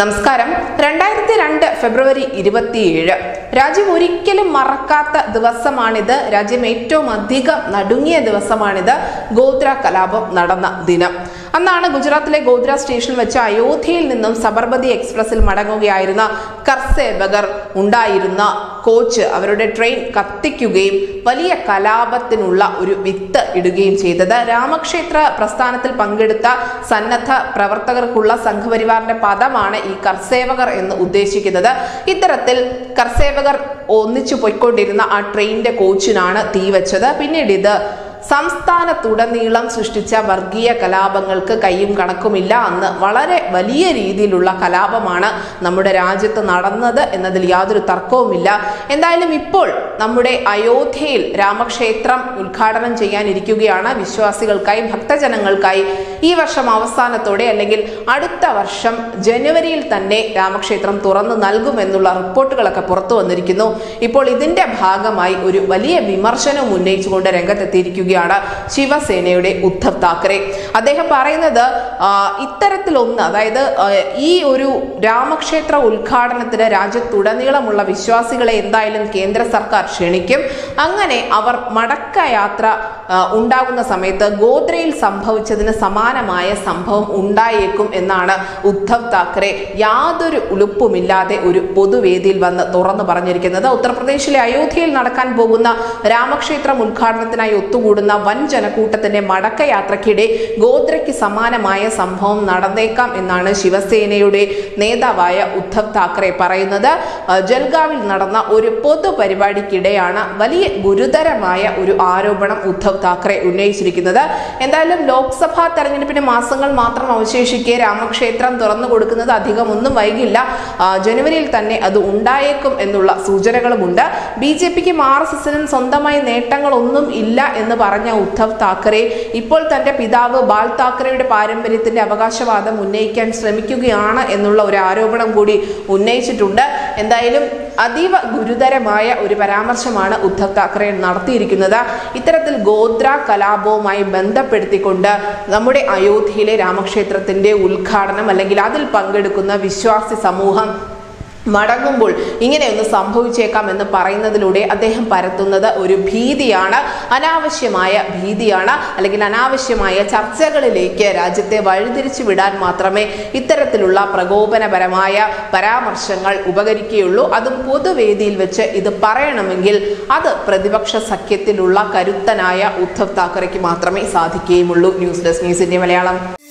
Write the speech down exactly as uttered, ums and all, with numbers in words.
നമസ്കാരം. രണ്ടായിരത്തി രണ്ട് ഫെബ്രുവരി ഇരുപത്തിയേഴ് രാജ്യം ഒരിക്കലും മറക്കാത്ത ദിവസമാണിത്. രാജ്യം ഏറ്റവും അധികം നടുങ്ങിയ ദിവസമാണിത്. ഗോദ്ര കലാപം നടന്ന ദിനം. അന്നാണ് ഗുജറാത്തിലെ ഗോദ്ര സ്റ്റേഷനിൽ വെച്ച് അയോധ്യയിൽ നിന്നും സബർമതി എക്സ്പ്രസിൽ മടങ്ങുകയായിരുന്ന കർഷകർ ഉണ്ടായിരുന്ന കോച്ച് അവരുടെ ട്രെയിൻ കത്തിക്കുകയും വലിയ കലാപത്തിനുള്ള ഒരു വിത്ത് ഇടുകയും ചെയ്തത്. രാമക്ഷേത്ര പ്രസ്ഥാനത്തിൽ പങ്കെടുത്ത സന്നദ്ധ പ്രവർത്തകർക്കുള്ള സംഘപരിവാറിന്റെ പദമാണ് ഈ കർഷകർ എന്ന് ഉദ്ദേശിക്കുന്നത്. ഇത്തരത്തിൽ കർഷകർ ഒന്നിച്ചു പോയിക്കൊണ്ടിരുന്ന ആ ട്രെയിനിന്റെ കോച്ചിനാണ് തീവച്ചത്. പിന്നീട് ഇത് സംസ്ഥാനത്തുടനീളം സൃഷ്ടിച്ച വർഗീയ കലാപങ്ങൾക്ക് കയ്യും കണക്കുമില്ല. അന്ന് വളരെ വലിയ രീതിയിലുള്ള കലാപമാണ് നമ്മുടെ രാജ്യത്ത് നടന്നത് എന്നതിൽ യാതൊരു തർക്കവുമില്ല. എന്തായാലും ഇപ്പോൾ നമ്മുടെ അയോധ്യയിൽ രാമക്ഷേത്രം ഉദ്ഘാടനം ചെയ്യാനിരിക്കുകയാണ്. വിശ്വാസികൾക്കായി, ഭക്തജനങ്ങൾക്കായി ഈ വർഷം അവസാനത്തോടെ അല്ലെങ്കിൽ അടുത്ത വർഷം ജനുവരിയിൽ തന്നെ രാമക്ഷേത്രം തുറന്നു നൽകുമെന്നുള്ള റിപ്പോർട്ടുകളൊക്കെ പുറത്തു വന്നിരിക്കുന്നു. ഇപ്പോൾ ഇതിന്റെ ഭാഗമായി ഒരു വലിയ വിമർശനം ഉന്നയിച്ചുകൊണ്ട് രംഗത്തെത്തിയിരിക്കുകയാണ് ശിവസേനയുടെ ഉദ്ധവ് താക്കറെ. അദ്ദേഹം പറയുന്നത് ഇത്തരത്തിലൊന്ന്, അതായത് ഈ ഒരു രാമക്ഷേത്ര ഉദ്ഘാടനത്തിന് രാജ്യത്തുടനീളമുള്ള വിശ്വാസികളെ എന്തായാലും കേന്ദ്ര സർക്കാർ ക്ഷണിക്കും. അങ്ങനെ അവർ മടക്കയാത്ര ഉണ്ടാകുന്ന സമയത്ത് ഗോദ്രയിൽ സംഭവിച്ചതിന് സമാനമായ സംഭവം ഉണ്ടായേക്കും എന്നാണ് ഉദ്ധവ് താക്കറെ യാതൊരു ഉളുപ്പുമില്ലാതെ ഒരു പൊതുവേദിയിൽ വന്ന് തുറന്നു പറഞ്ഞിരിക്കുന്നത്. ഉത്തർപ്രദേശിലെ അയോധ്യയിൽ നടക്കാൻ പോകുന്ന രാമക്ഷേത്രം ഉദ്ഘാടനത്തിനായി ഒത്തുകൂടുന്ന വൻ ജനക്കൂട്ടത്തിന്റെ മടക്കയാത്രക്കിടെ ഗോദ്രയ്ക്ക് സമാനമായ സംഭവം നടന്നേക്കാം എന്നാണ് ശിവസേനയുടെ നേതാവായ ഉദ്ധവ് താക്കറെ പറയുന്നത്. ജൽഗാവിൽ നടന്ന ഒരു പൊതുപരിപാടിക്കിടെയാണ് വലിയ ഗുരുതരമായ ഒരു ആരോപണം ഉദ്ധവ് താക്കറെ ഉന്നയിച്ചിരിക്കുന്നത്. എന്തായാലും ലോക്സഭാ തെരഞ്ഞെടുപ്പിന് മാസങ്ങൾ മാത്രം അവശേഷിക്കെ രാമക്ഷേത്രം തുറന്നു കൊടുക്കുന്നത് അധികം ഒന്നും വൈകില്ല. ജനുവരിയിൽ തന്നെ അത് ഉണ്ടായേക്കും എന്നുള്ള സൂചനകളുമുണ്ട്. ബി ജെ പിക്കും ആർ എസ് എസിനും സ്വന്തമായി നേട്ടങ്ങളൊന്നും ഇല്ല എന്ന് പറഞ്ഞ ഉദ്ധവ് താക്കറെ ഇപ്പോൾ തന്റെ പിതാവ് ബാൽ താക്കറെയുടെ പാരമ്പര്യത്തിന്റെ അവകാശവാദം ഉന്നയിക്കാൻ ശ്രമിക്കുകയാണ് എന്നുള്ള ഒരു ആരോപണം കൂടി ഉന്നയിച്ചിട്ടുണ്ട്. എന്തായാലും അതീവ ഗുരുതരമായ ഒരു പരാമർശമാണ് ഉദ്ധവ് താക്കറെ നടത്തിയിരിക്കുന്നത്. ഇത്തരത്തിൽ ഗോദ്ര കലാപവുമായി ബന്ധപ്പെടുത്തിക്കൊണ്ട് നമ്മുടെ അയോധ്യയിലെ രാമക്ഷേത്രത്തിന്റെ ഉദ്ഘാടനം അല്ലെങ്കിൽ അതിൽ പങ്കെടുക്കുന്ന വിശ്വാസി സമൂഹം മടങ്ങുമ്പോൾ ഇങ്ങനെയൊന്ന് സംഭവിച്ചേക്കാം എന്ന് പറയുന്നതിലൂടെ അദ്ദേഹം പരത്തുന്നത് ഒരു ഭീതിയാണ്, അനാവശ്യമായ ഭീതിയാണ്. അല്ലെങ്കിൽ അനാവശ്യമായ ചർച്ചകളിലേക്ക് രാജ്യത്തെ വഴിതിരിച്ചു വിടാൻ മാത്രമേ ഇത്തരത്തിലുള്ള പ്രകോപനപരമായ പരാമർശങ്ങൾ ഉപകരിക്കുകയുള്ളൂ. അതും പൊതുവേദിയിൽ വെച്ച് ഇത് പറയണമെങ്കിൽ അത് പ്രതിപക്ഷ സഖ്യത്തിലുള്ള കരുത്തനായ ഉദ്ധവ് താക്കറയ്ക്ക് മാത്രമേ സാധിക്കുകയുമുള്ളൂ. News desk news India Malayalam.